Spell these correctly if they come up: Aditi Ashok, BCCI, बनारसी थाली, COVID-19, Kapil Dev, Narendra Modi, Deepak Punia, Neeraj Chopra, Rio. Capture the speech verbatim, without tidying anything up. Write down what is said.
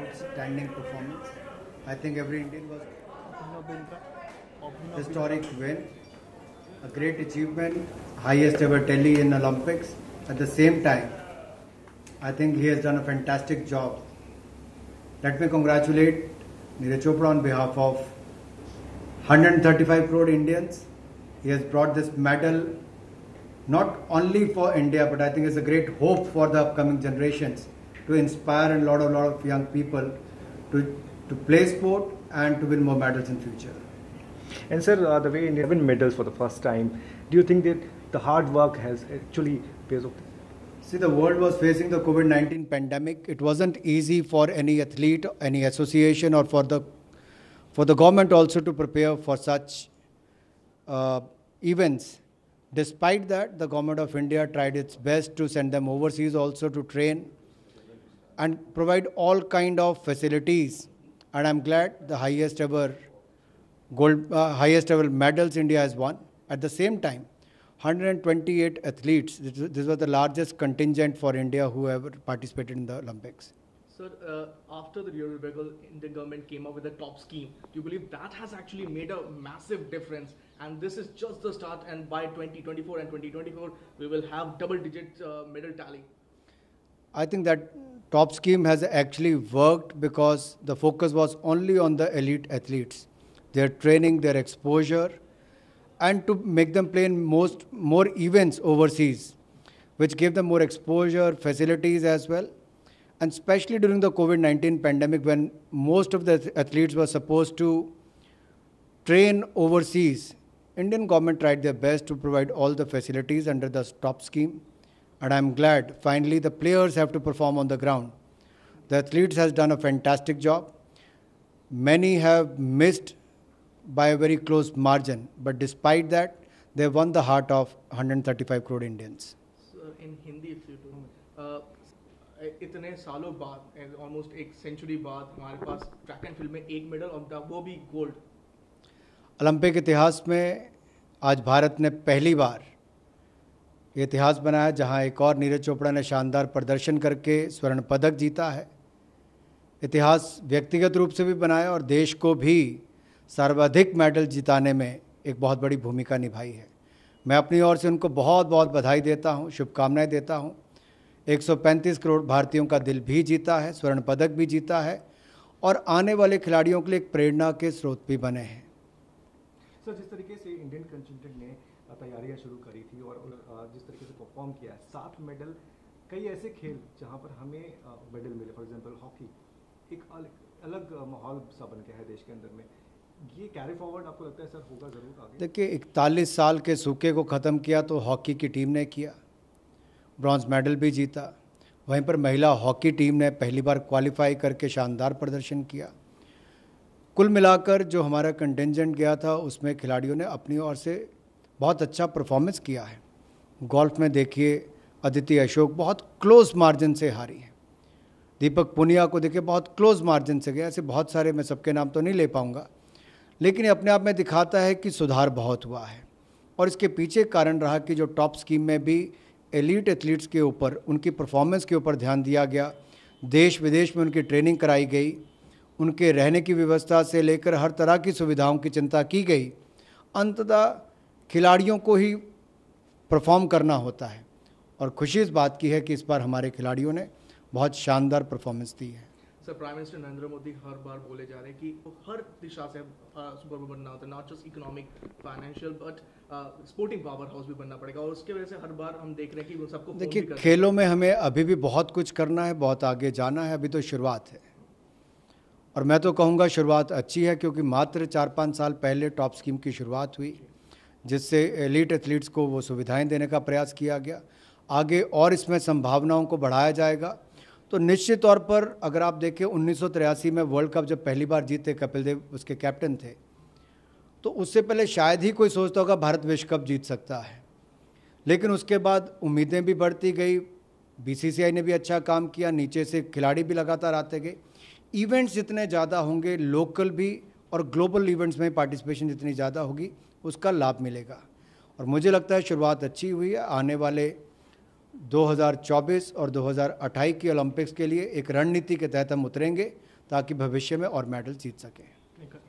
outstanding performance. I think every Indian was a historic win, a great achievement, highest ever tally in Olympics. At the same time, I think he has done a fantastic job. Let me congratulate Neeraj Chopra on behalf of one hundred thirty-five crore Indians. He has brought this medal not only for India, but I think it's a great hope for the upcoming generations to inspire a lot of lot of young people to to play sport and to win more medals in future. And sir, uh, the way India win medals for the first time, do you think that the hard work has actually paid off? See, the world was facing the COVID nineteen pandemic. It wasn't easy for any athlete, any association, or for the for the government also to prepare for such uh, events. Despite that, the government of India tried its best to send them overseas also to train and provide all kind of facilities. And I'm glad the highest ever gold, uh, highest ever medals India has won. At the same time, one hundred twenty-eight athletes. This, this was the largest contingent for India who ever participated in the Olympics. Sir, uh, after the Rio rebellion, Indian government came up with a top scheme. Do you believe that has actually made a massive difference? And this is just the start, and by twenty twenty-four and twenty twenty-four, we will have double-digit uh, medal tally. I think that top scheme has actually worked because the focus was only on the elite athletes, their training, their exposure, and to make them play in most, more events overseas, which gave them more exposure, facilities as well. And especially during the COVID nineteen pandemic, when most of the athletes were supposed to train overseas, Indian government tried their best to provide all the facilities under the top scheme. And I'm glad finally the players have to perform on the ground. The athletes has done a fantastic job. Many have missed by a very close margin, but despite that, they won the heart of one hundred thirty-five crore Indians. So in Hindi, if you do, uh, इतने सालों बाद, almost एक century बाद, हमारे पास track and field में एक medal और वो भी गोल्ड। ओलंपिक इतिहास में आज भारत ने पहली बार ये इतिहास बनाया जहां एक और नीरज चोपड़ा ने शानदार प्रदर्शन करके स्वर्ण पदक जीता है। इतिहास व्यक्तिगत रूप से भी बनाया और देश को भी सर्वाधिक मेडल जिताने में एक बहुत बड़ी भूमिका निभाई है। मैं अपनी ओर से उनको बहुत बहुत बधाई देता हूँ, शुभकामनाएँ देता हूँ। एक सौ पैंतीस करोड़ भारतीयों का दिल भी जीता है, स्वर्ण पदक भी जीता है और आने वाले खिलाड़ियों के लिए एक प्रेरणा के स्रोत भी बने हैं। सर, जिस तरीके से इंडियन कंटिजेंट ने तैयारियां शुरू करी थी और जिस तरीके से परफॉर्म किया है, सात मेडल, कई ऐसे खेल जहां पर हमें मेडल मिले, फॉर एग्जांपल हॉकी, एक अलग माहौल सा बन गया है देश के अंदर में। ये कैरी फॉरवर्ड आपको लगता है सर होगा जरूर आगे? देखिए, इकतालीस साल के सूखे को ख़त्म किया तो हॉकी की टीम ने किया, ब्रॉन्ज मेडल भी जीता। वहीं पर महिला हॉकी टीम ने पहली बार क्वालिफाई करके शानदार प्रदर्शन किया। कुल मिलाकर जो हमारा कंटिजेंट गया था उसमें खिलाड़ियों ने अपनी ओर से बहुत अच्छा परफॉर्मेंस किया है। गोल्फ में देखिए, अदिति अशोक बहुत क्लोज मार्जिन से हारी है। दीपक पुनिया को देखिए, बहुत क्लोज मार्जिन से गया। ऐसे बहुत सारे, मैं सबके नाम तो नहीं ले पाऊँगा, लेकिन ये अपने आप में दिखाता है कि सुधार बहुत हुआ है। और इसके पीछे कारण रहा कि जो टॉप स्कीम में भी एलीट एथलीट्स के ऊपर, उनकी परफॉर्मेंस के ऊपर ध्यान दिया गया, देश विदेश में उनकी ट्रेनिंग कराई गई, उनके रहने की व्यवस्था से लेकर हर तरह की सुविधाओं की चिंता की गई। अंततः खिलाड़ियों को ही परफॉर्म करना होता है और खुशी इस बात की है कि इस बार हमारे खिलाड़ियों ने बहुत शानदार परफॉर्मेंस दी है। Sir, prime minister Narendra Modi हर बार बोले जा रहे हैं कि हर दिशा से सुपर बनना होता है, not just economic, financial, but sporting power house भी बनना पड़ेगा और उसके वजह से हर बार हम देख रहे हैं कि वो सबको। देखिए, खेलों में हमें अभी भी बहुत कुछ करना है, बहुत आगे जाना है, अभी तो शुरुआत है। और मैं तो कहूँगा शुरुआत अच्छी है, क्योंकि मात्र चार पाँच साल पहले टॉप स्कीम की शुरुआत हुई, जिससे एलीट एथलीट्स को वो सुविधाएँ देने का प्रयास किया गया। आगे और इसमें संभावनाओं को बढ़ाया जाएगा। तो निश्चित तौर पर अगर आप देखें, उन्नीस सौ तिरासी में वर्ल्ड कप जब पहली बार जीते, कपिल देव उसके कैप्टन थे, तो उससे पहले शायद ही कोई सोचता होगा भारत विश्व कप जीत सकता है। लेकिन उसके बाद उम्मीदें भी बढ़ती गई, बीसीसीआई ने भी अच्छा काम किया, नीचे से खिलाड़ी भी लगातार आते गए। इवेंट्स जितने ज़्यादा होंगे, लोकल भी और ग्लोबल इवेंट्स में पार्टिसिपेशन जितनी ज़्यादा होगी, उसका लाभ मिलेगा। और मुझे लगता है शुरुआत अच्छी हुई है। आने वाले दो हज़ार चौबीस और दो हज़ार अट्ठाईस के ओलंपिक्स के लिए एक रणनीति के तहत हम उतरेंगे ताकि भविष्य में और मेडल जीत सकें।